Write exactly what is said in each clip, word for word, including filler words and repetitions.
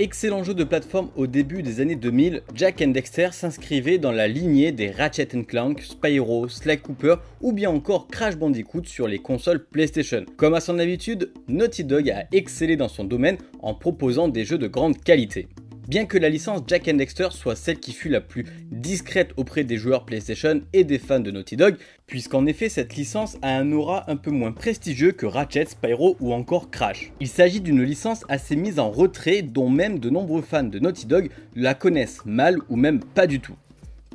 Excellent jeu de plateforme au début des années deux mille, Jak and Daxter s'inscrivait dans la lignée des Ratchet and Clank, Spyro, Sly Cooper ou bien encore Crash Bandicoot sur les consoles PlayStation. Comme à son habitude, Naughty Dog a excellé dans son domaine en proposant des jeux de grande qualité. Bien que la licence Jak and Daxter soit celle qui fut la plus discrète auprès des joueurs PlayStation et des fans de Naughty Dog, puisqu'en effet cette licence a un aura un peu moins prestigieux que Ratchet, Spyro ou encore Crash. Il s'agit d'une licence assez mise en retrait dont même de nombreux fans de Naughty Dog la connaissent mal ou même pas du tout.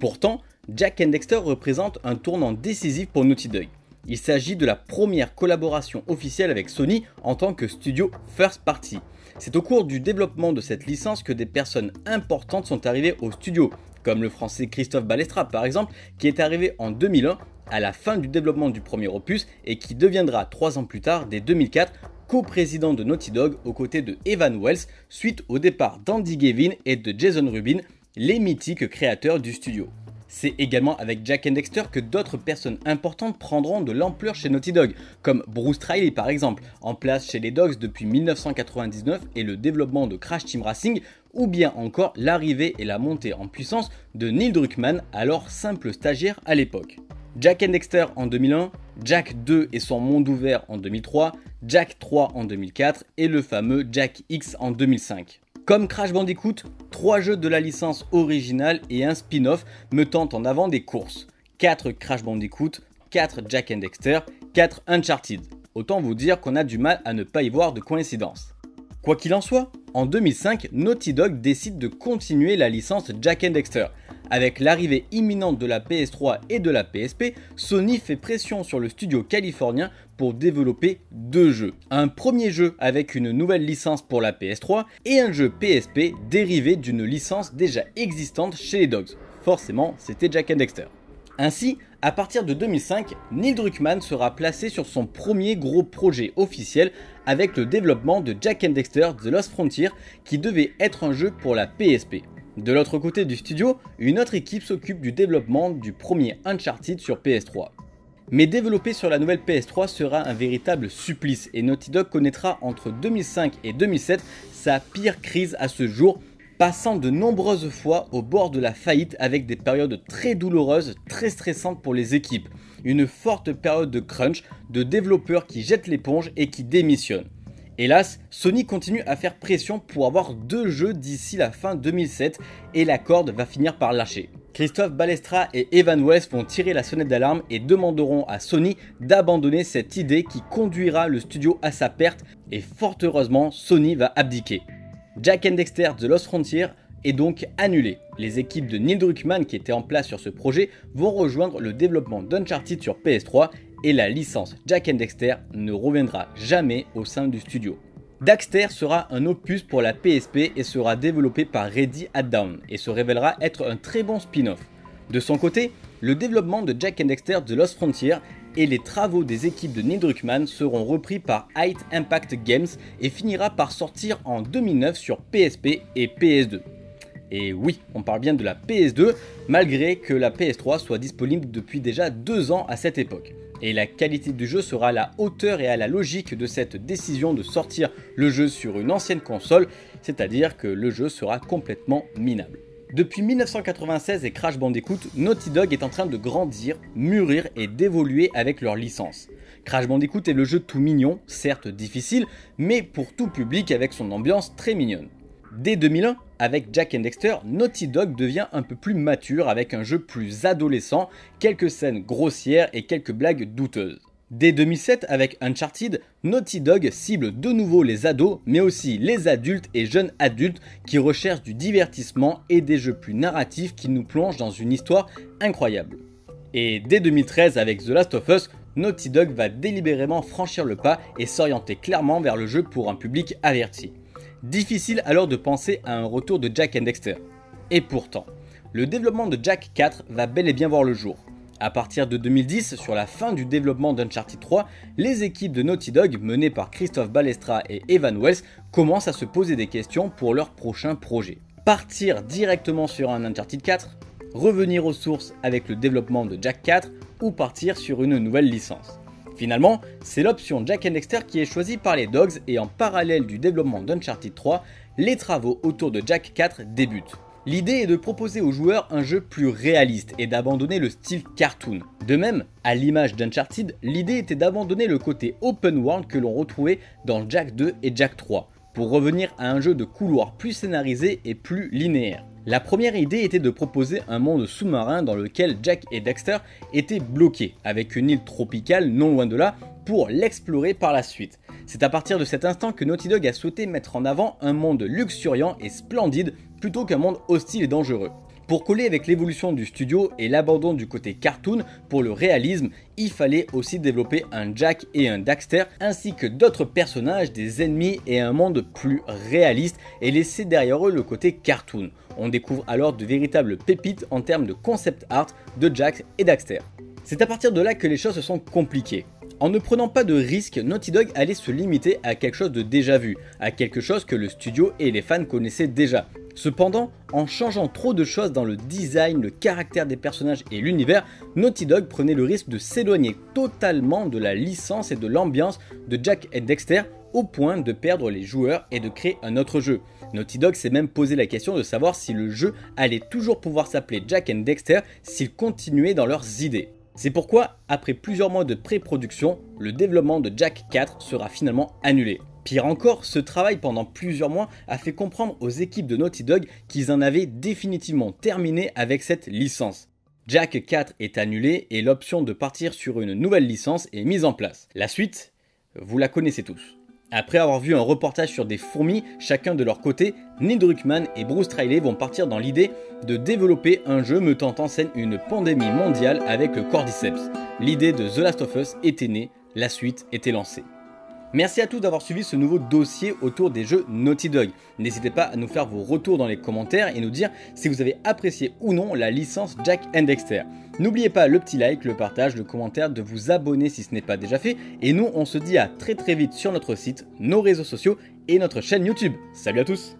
Pourtant, Jak and Daxter représente un tournant décisif pour Naughty Dog. Il s'agit de la première collaboration officielle avec Sony en tant que studio first party. C'est au cours du développement de cette licence que des personnes importantes sont arrivées au studio, comme le français Christophe Balestra par exemple, qui est arrivé en deux mille un à la fin du développement du premier opus et qui deviendra trois ans plus tard, dès deux mille quatre, co-président de Naughty Dog aux côtés de Evan Wells suite au départ d'Andy Gavin et de Jason Rubin, les mythiques créateurs du studio. C'est également avec Jak and Daxter que d'autres personnes importantes prendront de l'ampleur chez Naughty Dog, comme Bruce Straley par exemple, en place chez les Dogs depuis mille neuf cent quatre-vingt-dix-neuf et le développement de Crash Team Racing, ou bien encore l'arrivée et la montée en puissance de Neil Druckmann, alors simple stagiaire à l'époque. Jak and Daxter en deux mille un, Jak deux et son monde ouvert en deux mille trois, Jak trois en deux mille quatre et le fameux Jak X en deux mille cinq. Comme Crash Bandicoot, trois jeux de la licence originale et un spin-off mettant en avant des courses. quatre Crash Bandicoot, quatre Jak and Daxter, quatre Uncharted. Autant vous dire qu'on a du mal à ne pas y voir de coïncidence. Quoi qu'il en soit, en deux mille cinq, Naughty Dog décide de continuer la licence Jak and Daxter. Avec l'arrivée imminente de la P S trois et de la P S P, Sony fait pression sur le studio californien pour développer deux jeux. Un premier jeu avec une nouvelle licence pour la P S trois et un jeu P S P dérivé d'une licence déjà existante chez les Dogs. Forcément, c'était Jak and Daxter. Ainsi, à partir de deux mille cinq, Neil Druckmann sera placé sur son premier gros projet officiel avec le développement de Jak and Daxter The Lost Frontier qui devait être un jeu pour la P S P. De l'autre côté du studio, une autre équipe s'occupe du développement du premier Uncharted sur P S trois. Mais développer sur la nouvelle P S trois sera un véritable supplice et Naughty Dog connaîtra entre deux mille cinq et deux mille sept sa pire crise à ce jour, passant de nombreuses fois au bord de la faillite avec des périodes très douloureuses, très stressantes pour les équipes. Une forte période de crunch, de développeurs qui jettent l'éponge et qui démissionnent. Hélas, Sony continue à faire pression pour avoir deux jeux d'ici la fin deux mille sept et la corde va finir par lâcher. Christophe Balestra et Evan Wells vont tirer la sonnette d'alarme et demanderont à Sony d'abandonner cette idée qui conduira le studio à sa perte et fort heureusement, Sony va abdiquer. Jak and Daxter The Lost Frontier est donc annulé. Les équipes de Neil Druckmann qui étaient en place sur ce projet vont rejoindre le développement d'Uncharted sur P S trois et la licence Jak and Daxter ne reviendra jamais au sein du studio. Daxter sera un opus pour la P S P et sera développé par Ready at Dawn et se révélera être un très bon spin-off. De son côté, le développement de Jak and Daxter The Lost Frontier et les travaux des équipes de Neil Druckmann seront repris par High Impact Games et finira par sortir en deux mille neuf sur P S P et P S deux. Et oui, on parle bien de la P S deux, malgré que la P S trois soit disponible depuis déjà deux ans à cette époque. Et la qualité du jeu sera à la hauteur et à la logique de cette décision de sortir le jeu sur une ancienne console, c'est-à-dire que le jeu sera complètement minable. Depuis mille neuf cent quatre-vingt-seize et Crash Bandicoot, Naughty Dog est en train de grandir, mûrir et d'évoluer avec leur licence. Crash Bandicoot est le jeu tout mignon, certes difficile, mais pour tout public avec son ambiance très mignonne. Dès deux mille un, avec Jak and Daxter, Naughty Dog devient un peu plus mature avec un jeu plus adolescent, quelques scènes grossières et quelques blagues douteuses. Dès deux mille sept, avec Uncharted, Naughty Dog cible de nouveau les ados, mais aussi les adultes et jeunes adultes qui recherchent du divertissement et des jeux plus narratifs qui nous plongent dans une histoire incroyable. Et dès deux mille treize, avec The Last of Us, Naughty Dog va délibérément franchir le pas et s'orienter clairement vers le jeu pour un public averti. Difficile alors de penser à un retour de Jak and Daxter. Et pourtant, le développement de Jak quatre va bel et bien voir le jour. A partir de deux mille dix, sur la fin du développement d'Uncharted trois, les équipes de Naughty Dog, menées par Christophe Balestra et Evan Wells, commencent à se poser des questions pour leur prochain projet. Partir directement sur un Uncharted quatre, revenir aux sources avec le développement de Jak quatre ou partir sur une nouvelle licence. Finalement, c'est l'option Jak and Daxter qui est choisie par les Dogs et en parallèle du développement d'Uncharted trois, les travaux autour de Jak quatre débutent. L'idée est de proposer aux joueurs un jeu plus réaliste et d'abandonner le style cartoon. De même, à l'image d'Uncharted, l'idée était d'abandonner le côté open world que l'on retrouvait dans Jak deux et Jak trois, pour revenir à un jeu de couloir plus scénarisé et plus linéaire. La première idée était de proposer un monde sous-marin dans lequel Jak et Daxter étaient bloqués, avec une île tropicale non loin de là, pour l'explorer par la suite. C'est à partir de cet instant que Naughty Dog a souhaité mettre en avant un monde luxuriant et splendide plutôt qu'un monde hostile et dangereux. Pour coller avec l'évolution du studio et l'abandon du côté cartoon pour le réalisme, il fallait aussi développer un Jak et un Daxter ainsi que d'autres personnages, des ennemis et un monde plus réaliste et laisser derrière eux le côté cartoon. On découvre alors de véritables pépites en termes de concept art de Jak et Daxter. C'est à partir de là que les choses se sont compliquées. En ne prenant pas de risques, Naughty Dog allait se limiter à quelque chose de déjà vu, à quelque chose que le studio et les fans connaissaient déjà. Cependant, en changeant trop de choses dans le design, le caractère des personnages et l'univers, Naughty Dog prenait le risque de s'éloigner totalement de la licence et de l'ambiance de Jak et Daxter au point de perdre les joueurs et de créer un autre jeu. Naughty Dog s'est même posé la question de savoir si le jeu allait toujours pouvoir s'appeler Jak and Daxter s'ils continuaient dans leurs idées. C'est pourquoi, après plusieurs mois de pré-production, le développement de Jak quatre sera finalement annulé. Pire encore, ce travail pendant plusieurs mois a fait comprendre aux équipes de Naughty Dog qu'ils en avaient définitivement terminé avec cette licence. Jak quatre est annulé et l'option de partir sur une nouvelle licence est mise en place. La suite, vous la connaissez tous. Après avoir vu un reportage sur des fourmis, chacun de leur côté, Neil Druckmann et Bruce Straley vont partir dans l'idée de développer un jeu mettant en scène une pandémie mondiale avec le Cordyceps. L'idée de The Last of Us était née, la suite était lancée. Merci à tous d'avoir suivi ce nouveau dossier autour des jeux Naughty Dog. N'hésitez pas à nous faire vos retours dans les commentaires et nous dire si vous avez apprécié ou non la licence Jak and Daxter. N'oubliez pas le petit like, le partage, le commentaire, de vous abonner si ce n'est pas déjà fait. Et nous, on se dit à très très vite sur notre site, nos réseaux sociaux et notre chaîne YouTube. Salut à tous!